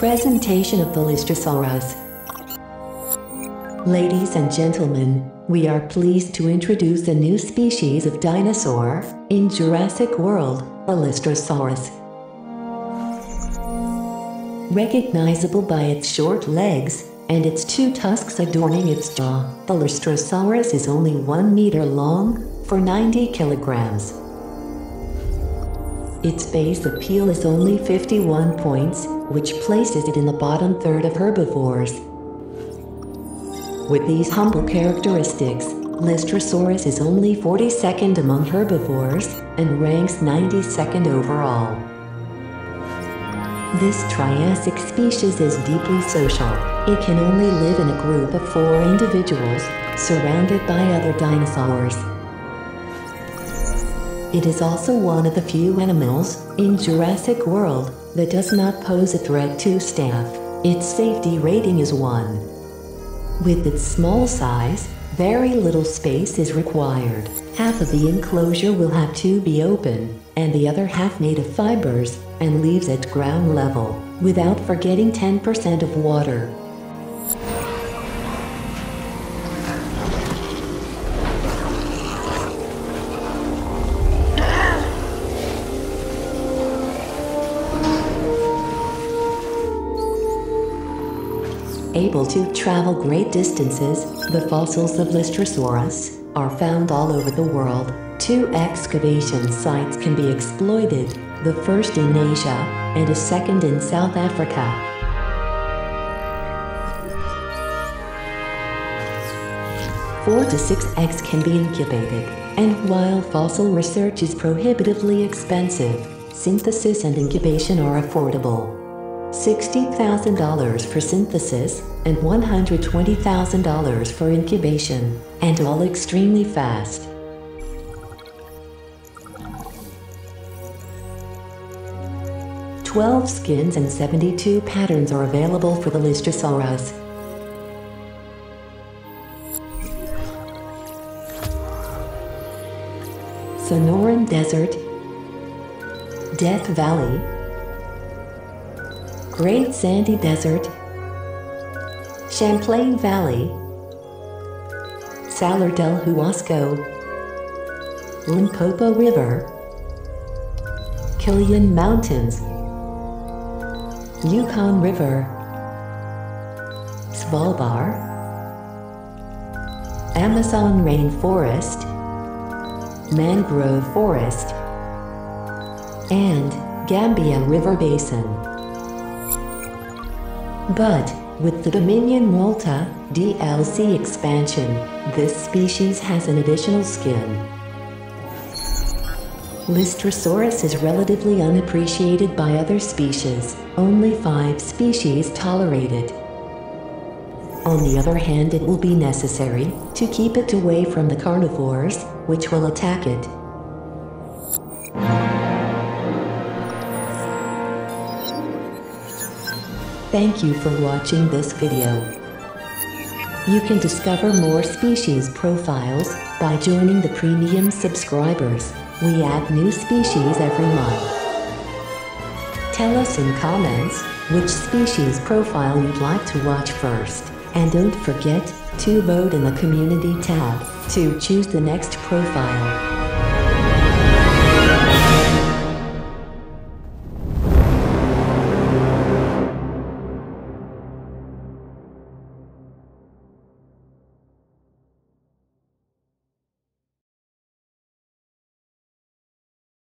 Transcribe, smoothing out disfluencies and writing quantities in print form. presentation of the Lystrosaurus. Ladies and gentlemen, we are pleased to introduce a new species of dinosaur in Jurassic World, a Lystrosaurus. Recognizable by its short legs and its two tusks adorning its jaw, the Lystrosaurus is only 1 meter long for 90 kilograms. Its base appeal is only 51 points, which places it in the bottom third of herbivores. With these humble characteristics, Lystrosaurus is only 42nd among herbivores and ranks 92nd overall. This Triassic species is deeply social. It can only live in a group of 4 individuals, surrounded by other dinosaurs. It is also one of the few animals in Jurassic World that does not pose a threat to staff. Its safety rating is 1. With its small size, very little space is required. Half of the enclosure will have to be open, and the other half made of fibers and leaves at ground level, without forgetting 10% of water. Able to travel great distances, the fossils of Lystrosaurus are found all over the world. 2 excavation sites can be exploited, the first in Asia and a second in South Africa. Four to six eggs can be incubated, and while fossil research is prohibitively expensive, synthesis and incubation are affordable. $60,000 for synthesis and $120,000 for incubation, and all extremely fast. . 12 skins and 72 patterns are available for the Lystrosaurus. Sonoran Desert, Death Valley, Great Sandy Desert, Champlain Valley, Salar del Huasco, Limpopo River, Kilian Mountains, Yukon River, Svalbard, Amazon Rainforest, Mangrove Forest, and Gambia River Basin. But, with the Dominion Malta DLC expansion, this species has an additional skin. Lystrosaurus is relatively unappreciated by other species, only 5 species tolerated. On the other hand, it will be necessary to keep it away from the carnivores, which will attack it. Thank you for watching this video. You can discover more species profiles by joining the premium subscribers. We add new species every month. Tell us in comments which species profile you'd like to watch first. And don't forget to vote in the community tab to choose the next profile.